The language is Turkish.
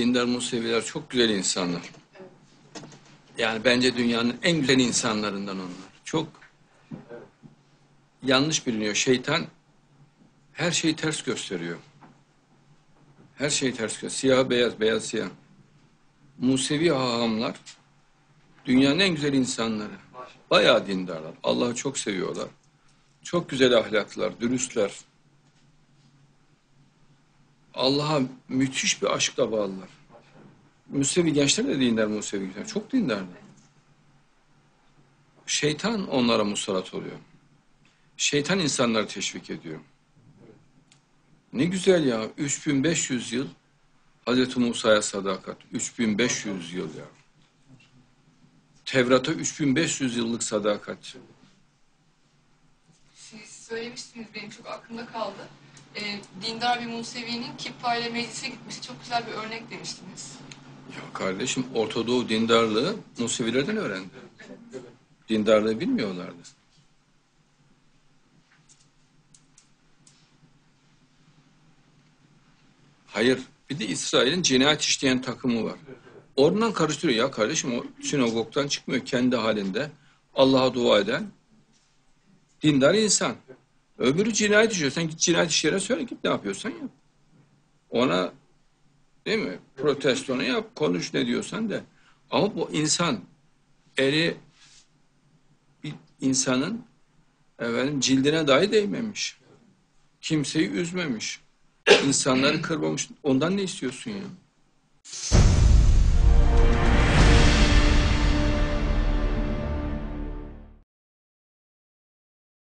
Dindar Museviler çok güzel insanlar. Yani bence dünyanın en güzel insanlarından onlar. Çok yanlış biliniyor. Şeytan her şeyi ters gösteriyor. Her şeyi ters gösteriyor. Siyah beyaz, beyaz siyah. Musevi hahamlar dünyanın en güzel insanları. Bayağı dindarlar. Allah'ı çok seviyorlar. Çok güzel ahlaklar, dürüstler. Allah'a müthiş bir aşkla bağlılar. Musevi gençler de dindar Musevi gençler. Çok dindarlar. Şeytan onlara musallat oluyor. Şeytan insanları teşvik ediyor. Ne güzel ya. 3500 yıl Hazreti Musa'ya sadakat. 3500 yıl ya. Tevrat'a 3500 yıllık sadakat. Siz söylemiştiniz, benim çok aklımda kaldı. Dindar bir Musevi'nin Kippa ile meclise gitmesi çok güzel bir örnek demiştiniz. Ya kardeşim, Orta Doğu dindarlığı Musevilerden öğrendi. Dindarlığı bilmiyorlardı. Hayır, bir de İsrail'in cinayet işleyen takımı var. Oradan karıştırıyor ya kardeşim, o sinagogdan çıkmıyor, kendi halinde Allah'a dua eden dindar insan. Öbürü cinayet işliyor. Sen git cinayet işleyene söyle, git ne yapıyorsan yap. Ona değil mi? Protestonu yap, konuş ne diyorsan de. Ama bu insan eli bir insanın cildine dahi değmemiş. Kimseyi üzmemiş. İnsanları kırmamış. Ondan ne istiyorsun ya?